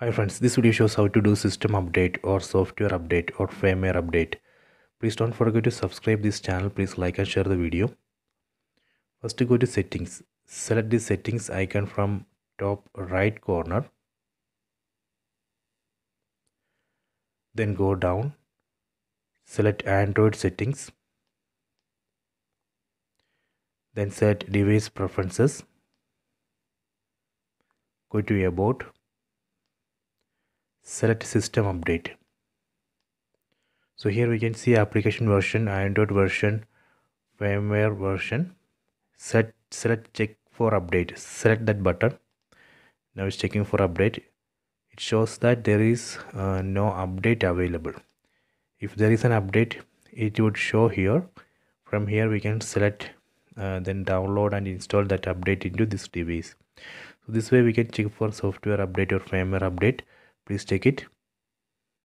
Hi friends, this video shows how to do system update or software update or firmware update. Please don't forget to subscribe this channel. Please like and share the video. First go to settings. Select the settings icon from top right corner. Then go down. Select Android settings. Then set device preferences. Go to about. Select system update. So here we can see application version, Android version, firmware version. Select check for update. Select that button. Now it's checking for update. It shows that there is no update available. If there is an update, it would show here. From here we can select then download and install that update into this device. So this way we can check for software update or firmware update. Please check it.